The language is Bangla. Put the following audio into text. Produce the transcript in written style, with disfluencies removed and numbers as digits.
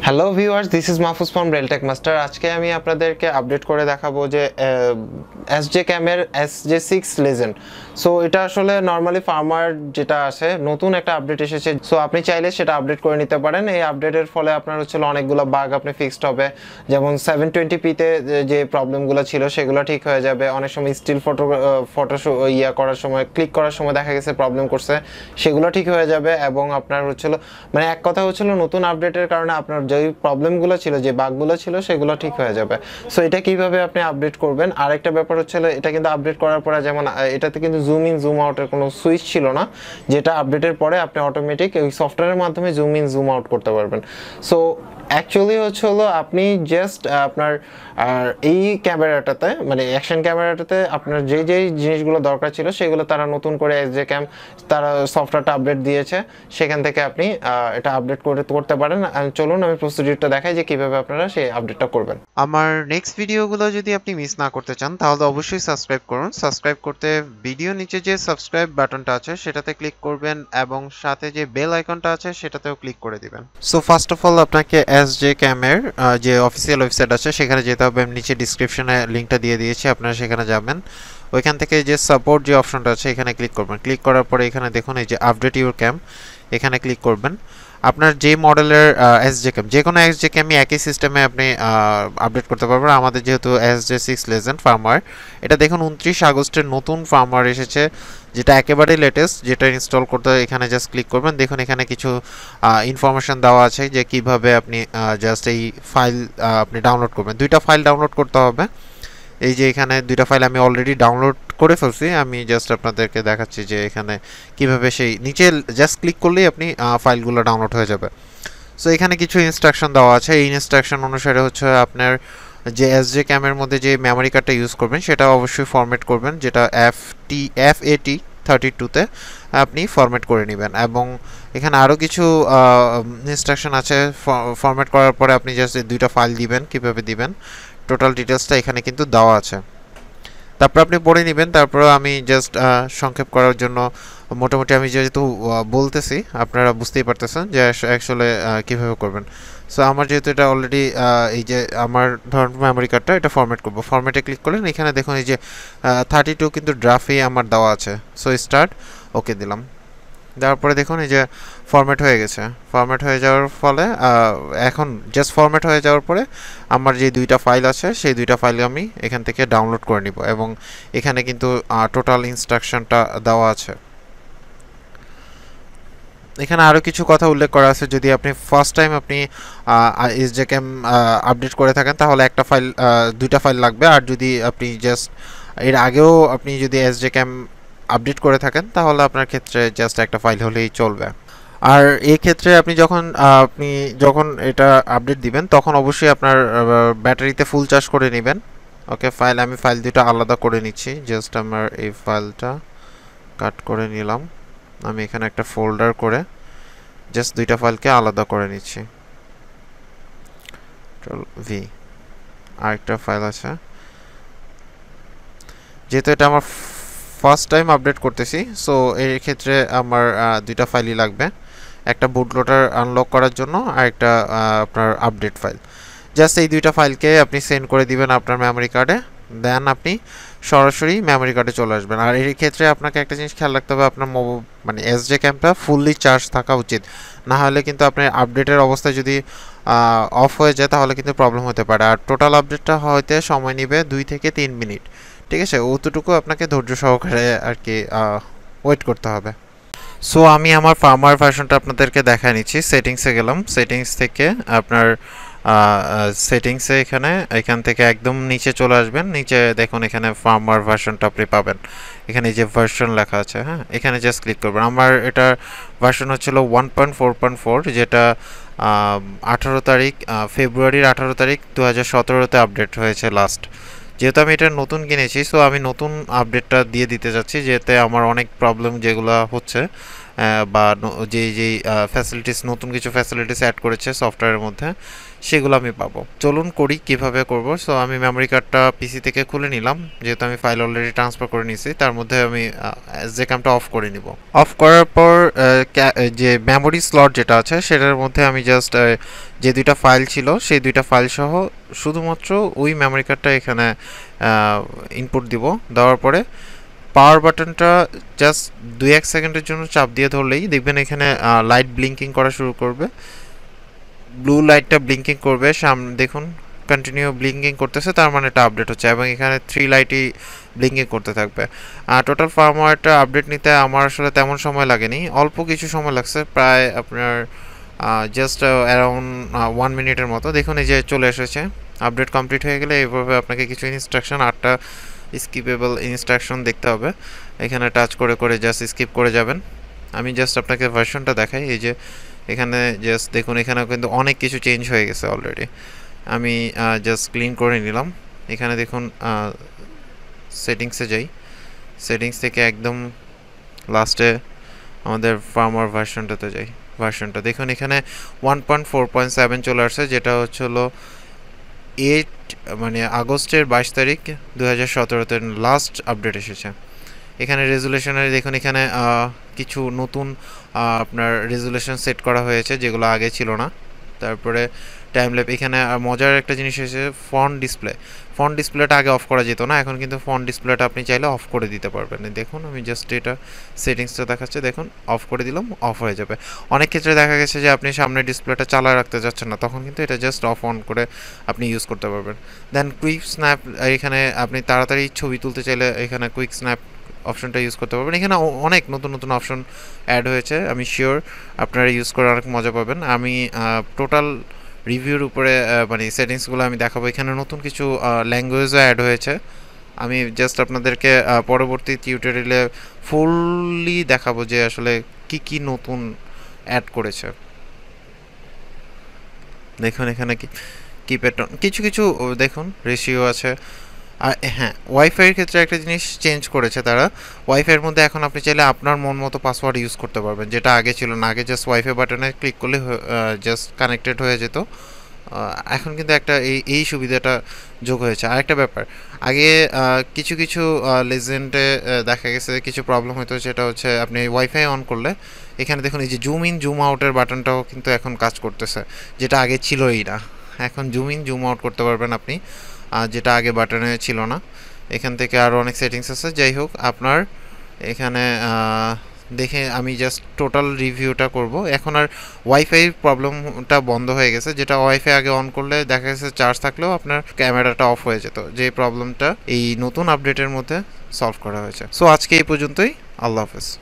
Hello viewers, this is Mahfuz from RealTech Master. Today I am going to update SJ Camera SJ6 Legend. So it is normally firmware update. So you can update it. This update is fixed. 720p the problem is still photo click problem update যে প্রবলেমগুলো ছিল যে বাগগুলো ছিল সেগুলো ঠিক হয়ে যাবে সো এটা কিভাবে আপনি আপডেট করবেন আরেকটা ব্যাপার হচ্ছে এটা কিন্তু আপডেট করার পরে যেমন এটাতে কিন্তু জুম ইন জুম আউট এর কোনো সুইচ ছিল না যেটা আপডেটের পরে আপনি অটোমেটিক এই সফটওয়্যারের মাধ্যমে জুম ইন জুম আউট করতে পারবেন সো actually হচ্ছে হলো আপনি জাস্ট আপনার এই ক্যামেরাটাতে মানে অ্যাকশন ক্যামেরাটাতে আপনার যে যে জিনিসগুলো দরকার ছিল সেগুলো তারা নতুন করে SJCAM তারা সফটওয়্যারটা আপডেট দিয়েছে সেখান থেকে আপনি এটা আপডেট করতে পারেন চলুন আমি প্রসিডিউরটা দেখাই যে কিভাবে আপনারা সেই আপডেটটা করবেন আমার নেক্সট ভিডিওগুলো যদি আপনি মিস না করতে চান তাহলে অবশ্যই সাবস্ক্রাইব করুন সাবস্ক্রাইব করতে ভিডিও নিচে যে সাবস্ক্রাইব বাটনটা আছে সেটাতে ক্লিক করবেন এবং সাথে যে বেল আইকনটা আছে সেটাতেও ক্লিক করে দিবেন সো ফার্স্ট অফ অল আপনাকে SJCAM যে অফিসিয়াল ওয়েবসাইট আছে সেখানে যেতে হবে আমি নিচে ডেসক্রিপশনে লিংকটা দিয়ে দিয়েছি আপনারা সেখানে যাবেন ওইখান থেকে যে সাপোর্ট যে অপশনটা আছে এখানে ক্লিক করবেন ক্লিক করার পরে এখানে দেখুন এই যে আপডেট ইওর ক্যাম এখানে ক্লিক করবেন আপনার যে মডেলের SJCAM যে কোনো SJCAM একই সিস্টেমে আপনি আপডেট করতে পারবেন আমাদের যেহেতু SJ6 Legend Firmware এটা দেখুন 29 আগস্টের নতুন ফার্মওয়্যার এসেছে যেটা একেবারে লেটেস্ট যেটা ইনস্টল করতে এখানে জাস্ট ক্লিক করবেন দেখুন এখানে কিছু ইনফরমেশন দেওয়া আছে যে কিভাবে আপনি জাস্ট এই ফাইল আপনি ডাউনলোড করবেন দুইটা ফাইল ডাউনলোড করতে হবে এই যে এখানে দুইটা ফাইল আমি অলরেডি ডাউনলোড করে ফেলছি আমি জাস্ট আপনাদেরকে দেখাচ্ছি যে এখানে কিভাবে সেই নিচে জাস্ট ক্লিক করলেই আপনি ফাইলগুলো ডাউনলোড হয়ে যাবে সো এখানে কিছু ইনস্ট্রাকশন দেওয়া আছে এই ইনস্ট্রাকশন অনুসারে হচ্ছে আপনার যে SJCAM এর মধ্যে যে মেমরি কার্ডটা ইউজ করবেন সেটা অবশ্যই ফরম্যাট করবেন যেটা FAT 32 তে আপনি ফরম্যাট করে নেবেন এবং এখানে আরো কিছু ইনস্ট্রাকশন আছে ফরম্যাট করার পরে আপনি জাস্ট দুইটা ফাইল দিবেন কিভাবে দিবেন টোটাল ডিটেইলসটা এখানে কিন্তু দেওয়া আছে তারপর আপনি পড়ে নেবেন তারপর আমি জাস্ট সংক্ষেপ করার জন্য মোটামুটি আমি যেহেতু বলতেছি আপনারা বুঝতেই পারতেছেন যে আসলে কিভাবে করবেন সো আমার যেহেতু এটা অলরেডি এই যে আমার ধরুন মেমরি কার্ডটা এটা ফরম্যাট করব ফরম্যাটে ক্লিক করলেন এখানে দেখুন এই যে 32 কিন্তু ড্রাফে আমার দেওয়া আছে সো স্টার্ট ওকে দিলাম তারপরে দেখুন এই যে ফরম্যাট হয়ে গেছে ফরম্যাট হয়ে যাওয়ার ফলে এখন জাস্ট ফরম্যাট হয়ে যাওয়ার পরে আমার যে দুইটা ফাইল আছে সেই দুইটা ফাইল আমি এখান থেকে ডাউনলোড করে নিব এবং এখানে কিন্তু টোটাল ইনস্ট্রাকশনটা দেওয়া আছে এখানে আরো কিছু কথা উল্লেখ করা আছে যদি আপনি ফার্স্ট টাইম আপনি SJCAM আপডেট করে থাকেন তাহলে একটা ফাইল দুইটা ফাইল লাগবে আর যদি আপনি জাস্ট এর আগেও আপনি যদি SJCAM আপডেট করে থাকেন তাহলে আপনার ক্ষেত্রে জাস্ট একটা ফাইল হলেই চলবে আর এই ক্ষেত্রে আপনি যখন এটা আপডেট দিবেন তখন অবশ্যই আপনার ব্যাটারিতে ফুল চার্জ করে নেবেন ওকে ফাইল আমি ফাইল দুটো আলাদা করে নিচ্ছি জাস্ট আমার এই ফাইলটা কাট করে নিলাম আমি এখানে একটা ফোল্ডার করে জাস্ট দুইটা ফাইলকে আলাদা করে নিচ্ছি v আরেকটা ফাইল আছে যেহেতু এটা আমার ফার্স্ট টাইম আপডেট করতেছি সো এর ক্ষেত্রে আমার দুইটা ফাইলই লাগবে একটা বুটলোডার আনলক করার জন্য আর একটা আপনার আপডেট ফাইল জাস্ট এই দুইটা ফাইলকে আপনি সেন্ড করে দিবেন আপনার মেমরি কার্ডে দেন আপনি সরাসরি মেমরি কার্ডে চলে আসবেন আর এর ক্ষেত্রে আপনাকে একটা জিনিস খেয়াল রাখতে হবে আপনার মানে SJCAMটা ফুললি চার্জ থাকা উচিত না হলে কিন্তু আপনার আপডেটের অবস্থায় যদি অফ হয়ে যায় তাহলে কিন্তু প্রবলেম হতে পারে আর টোটাল আপডেটটা হতে সময় নেবে 2 থেকে 3 মিনিট ঠিক আছে ওতটুকু আপনাকে ধৈর্য সহকারে আর কি ওয়েট করতে হবে সো আমি আমার ফার্মওয়্যার ভার্সনটা আপনাদেরকে দেখায় নিচ্ছি সেটিংসে গেলাম সেটিংস থেকে আপনার সেটিংসে এখান থেকে একদম নিচে চলে আসবেন নিচে দেখুন এখানে ফার্মওয়্যার ভার্সনটা আপনি পাবেন এখানে যে ভার্সন লেখা আছে হ্যাঁ এখানে জাস্ট ক্লিক করবেন আমার এটা ভার্সন হচ্ছিল 1.4.4 যেটা 18 ফেব্রুয়ারির 18 তারিখ 2017 তে আপডেট হয়েছে লাস্ট যেহেতু আমি এটা নতুন কিনেছি সো আমি নতুন আপডেটটা দিয়ে দিতে যাচ্ছি যেতে আমার অনেক প্রবলেম যেগুলো হচ্ছে বা যে যে ফ্যাসিলিটিস নতুন কিছু ফ্যাসিলিটিস অ্যাড করেছে সফটওয়্যারের মধ্যে সেগুলো আমি পাবো। চলুন করি কিভাবে করব। সো আমি মেমোরি কার্ডটা পিসি থেকে খুলে নিলাম, যেহেতু আমি ফাইল অলরেডি ট্রান্সফার করে নিয়েছি। তার মধ্যে আমি SJCAMটা অফ করে নিব। অফ করার পর যে মেমোরি স্লট যেটা আছে সেটার মধ্যে আমি জাস্ট যে দুইটা ফাইল ছিল সেই দুইটা ফাইল সহ শুধুমাত্র ওই মেমোরি কার্ডটা এখানে ইনপুট দিব। দেওয়ার পরে পাওয়ার বাটনটা জাস্ট 2-1 সেকেন্ডের জন্য চাপ দিয়ে ধরলেই দেখবেন এখানে লাইট ব্লিঙ্কিং করা শুরু করবে। ব্লু লাইটটা ব্লিঙ্কিং করবে, সামনে দেখুন কন্টিনিউ ব্লিঙ্কিং করতেছে, তার মানে এটা আপডেট হচ্ছে, এবং এখানে 3 লাইটই ব্লিঙ্কিং করতে থাকবে। আর টোটাল ফার্মওয়্যারটা আপডেট নিতে আমার আসলে তেমন সময় লাগেনি, অল্প কিছু সময় লাগছে, প্রায় আপনার জাস্ট অ্যারাউন্ড 1 মিনিটের মতো। দেখুন এই যে চলে এসেছে। আপডেট কমপ্লিট হয়ে গেলে এইভাবে আপনাকে কিছু ইনস্ট্রাকশন, 8টা স্কিপেবল ইনস্ট্রাকশন দেখতে হবে, এখানে টাচ করে করে জাস্ট স্কিপ করে যাবেন। আমি জাস্ট আপনাকে ভার্সনটা দেখাই। এই যে এখানে জাস্ট দেখুন, এখানেও কিন্তু অনেক কিছু চেঞ্জ হয়ে গেছে অলরেডি। আমি জাস্ট ক্লিন করে নিলাম। এখানে দেখুন সেটিংসে যাই, সেটিংস থেকে একদম লাস্টে আমাদের ফার্মওয়্যার ভার্সনটাতে যাই। ভার্সনটা দেখুন এখানে 1.4.7 চলে আসছে, যেটা হচ্ছিল 8 মানে আগস্টের 22 তারিখ 2017-তে লাস্ট আপডেট এসেছে। এখানে রেজুলেশনের দেখুন এখানে কিছু নতুন আপনার রেজুলেশন সেট করা হয়েছে যেগুলো আগে ছিল না। তারপরে টাইম ল্যাপ, এখানে মজার একটা জিনিস এসেছে ফন্ট ডিসপ্লে। ফন্ট ডিসপ্লেটা আগে অফ করা যেত না, এখন কিন্তু ফন্ট ডিসপ্লেটা আপনি চাইলে অফ করে দিতে পারবেন। দেখুন আমি জাস্ট এটা সেটিংসটা দেখাচ্ছি, দেখুন অফ করে দিলাম, অফ হয়ে যাবে। অনেক ক্ষেত্রে দেখা গেছে যে আপনি সামনে ডিসপ্লেটা চালায় রাখতে যাচ্ছেন না, তখন কিন্তু এটা জাস্ট অফ অন করে আপনি ইউজ করতে পারবেন। দেন কুইক স্ন্যাপ, এখানে আপনি তাড়াতাড়ি ছবি তুলতে চাইলে এখানে কুইক স্ন্যাপ অপশনটা ইউজ করতে পারবেন। এখানে অনেক নতুন নতুন অপশন অ্যাড হয়েছে, আমি শিওর আপনারা ইউজ করে অনেক মজা পাবেন। আমি টোটাল রিভিউর উপরে মানে সেটিংসগুলো আমি দেখাবো। এখানে নতুন কিছু ল্যাঙ্গুয়েজও অ্যাড হয়েছে, আমি জাস্ট আপনাদেরকে পরবর্তী টিউটোরিয়ালে ফুললি দেখাবো যে আসলে কি কি নতুন অ্যাড করেছে। দেখুন এখানে কি প্যাটার্ন কিছু কিছু দেখুন রেশিও আছে। আর হ্যাঁ, ওয়াইফাইয়ের ক্ষেত্রে একটা জিনিস চেঞ্জ করেছে তারা, ওয়াইফাইয়ের মধ্যে এখন আপনি চাইলে আপনার মন মতো পাসওয়ার্ড ইউজ করতে পারবেন, যেটা আগে ছিল না। আগে জাস্ট ওয়াইফাই বাটনে ক্লিক করলে জাস্ট কানেক্টেড হয়ে যেত, এখন কিন্তু একটা এই সুবিধাটা যোগ হয়েছে। আরেকটা ব্যাপার, আগে কিছু কিছু লেজেন্ডে দেখা গেছে কিছু প্রবলেম হতো, সেটা হচ্ছে আপনি ওয়াইফাই অন করলে এখানে দেখুন এই যে জুম ইন জুম আউটের বাটনটাও কিন্তু এখন কাজ করতেছে, যেটা আগে ছিলই না। এখন জুম ইন জুম আউট করতে পারবেন আপনি, যেটা আগে বাটনে ছিল না। এখান থেকে আরও অনেক সেটিংস আছে। যাই হোক, আপনার এখানে দেখে আমি জাস্ট টোটাল রিভিউটা করব। এখন আর ওয়াইফাই প্রবলেমটা বন্ধ হয়ে গেছে, যেটা ওয়াইফাই আগে অন করলে দেখা গেছে চার্জ থাকলেও আপনার ক্যামেরাটা অফ হয়ে যেত, যে প্রবলেমটা এই নতুন আপডেটের মধ্যে সলভ করা হয়েছে। সো আজকে এই পর্যন্তই, আল্লাহ হাফেজ।